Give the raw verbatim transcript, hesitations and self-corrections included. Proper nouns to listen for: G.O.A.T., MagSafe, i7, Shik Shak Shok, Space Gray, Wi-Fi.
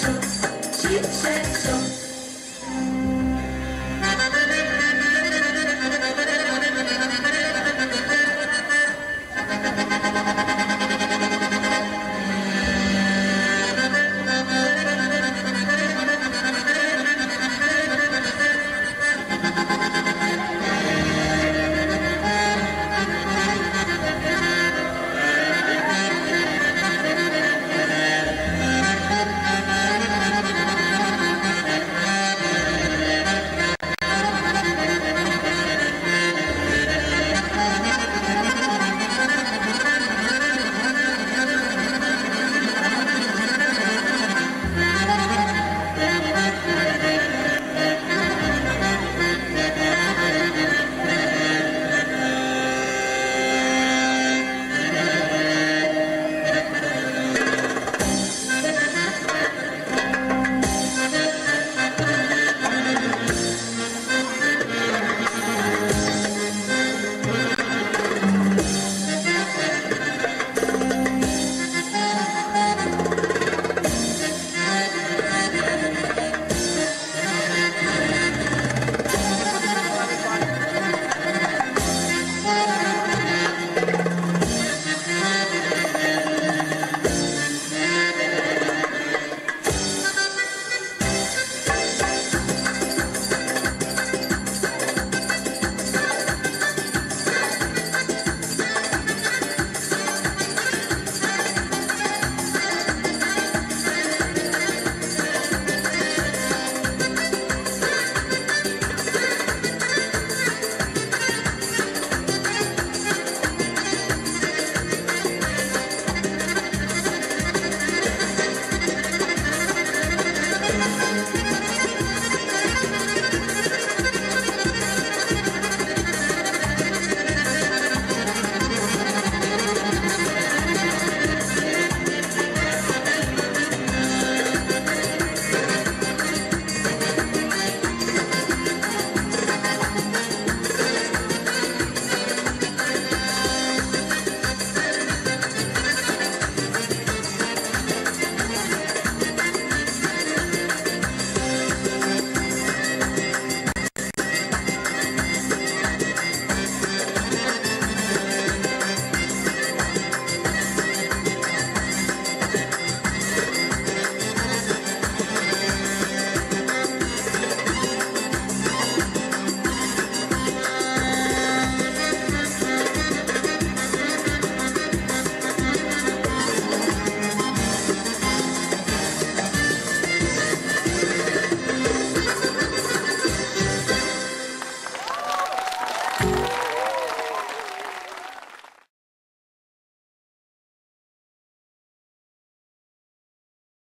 Shik Shak Shok, Shik Shak Shok.